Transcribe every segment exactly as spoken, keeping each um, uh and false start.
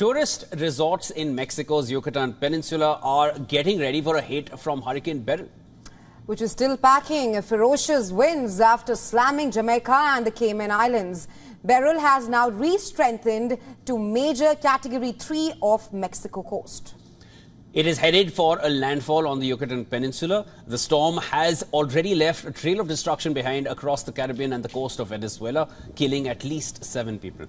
Tourist resorts in Mexico's Yucatan Peninsula are getting ready for a hit from Hurricane Beryl, which is still packing ferocious winds after slamming Jamaica and the Cayman Islands. Beryl has now re-strengthened to major Category three off Mexico coast. It is headed for a landfall on the Yucatan Peninsula. The storm has already left a trail of destruction behind across the Caribbean and the coast of Venezuela, killing at least seven people.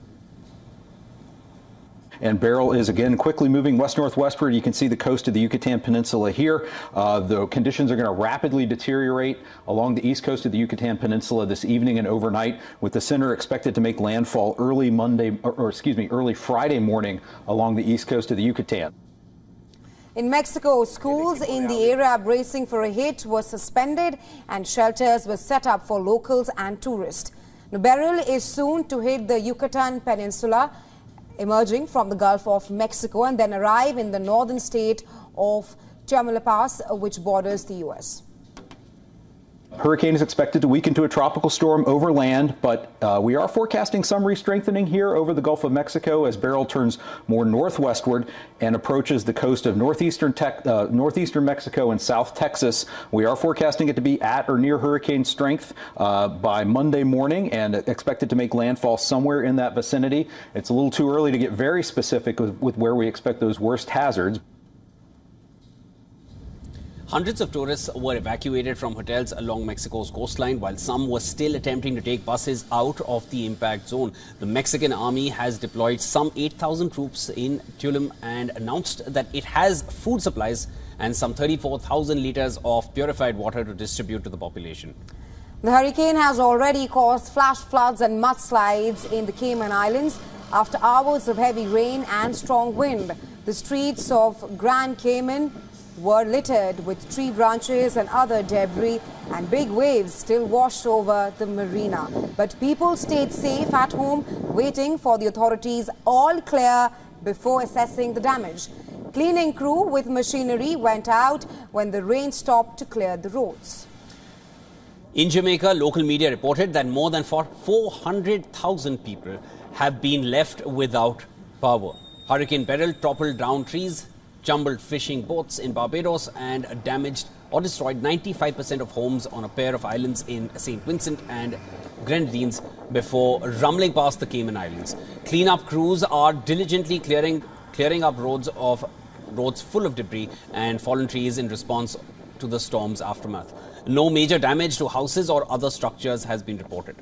And Beryl is again quickly moving west-northwestward. You can see the coast of the Yucatan Peninsula here. Uh, the conditions are going to rapidly deteriorate along the east coast of the Yucatan Peninsula this evening and overnight, with the center expected to make landfall early Monday, or, or excuse me, early Friday morning along the east coast of the Yucatan. In Mexico, schools in the area bracing for a hit were suspended and shelters were set up for locals and tourists. Now, Beryl is soon to hit the Yucatan Peninsula, emerging from the Gulf of Mexico, and then arrive in the northern state of Tamaulipas, which borders the U S Hurricane is expected to weaken to a tropical storm over land, but uh, we are forecasting some re-strengthening here over the Gulf of Mexico as Beryl turns more northwestward and approaches the coast of northeastern, Tec uh, northeastern Mexico and South Texas. We are forecasting it to be at or near hurricane strength uh, by Monday morning and expected to make landfall somewhere in that vicinity. It's a little too early to get very specific with, with where we expect those worst hazards. Hundreds of tourists were evacuated from hotels along Mexico's coastline, while some were still attempting to take buses out of the impact zone. The Mexican army has deployed some eight thousand troops in Tulum and announced that it has food supplies and some thirty-four thousand liters of purified water to distribute to the population. The hurricane has already caused flash floods and mudslides in the Cayman Islands after hours of heavy rain and strong wind. The streets of Grand Cayman were littered with tree branches and other debris, and big waves still washed over the marina. But people stayed safe at home, waiting for the authorities' all clear before assessing the damage. Cleaning crew with machinery went out when the rain stopped to clear the roads. In Jamaica, local media reported that more than four hundred thousand people have been left without power. Hurricane Beryl toppled down trees, jumbled fishing boats in Barbados, and damaged or destroyed ninety-five percent of homes on a pair of islands in Saint Vincent and Grenadines before rumbling past the Cayman Islands. Cleanup crews are diligently clearing clearing up roads of roads full of debris and fallen trees in response to the storm's aftermath. No major damage to houses or other structures has been reported.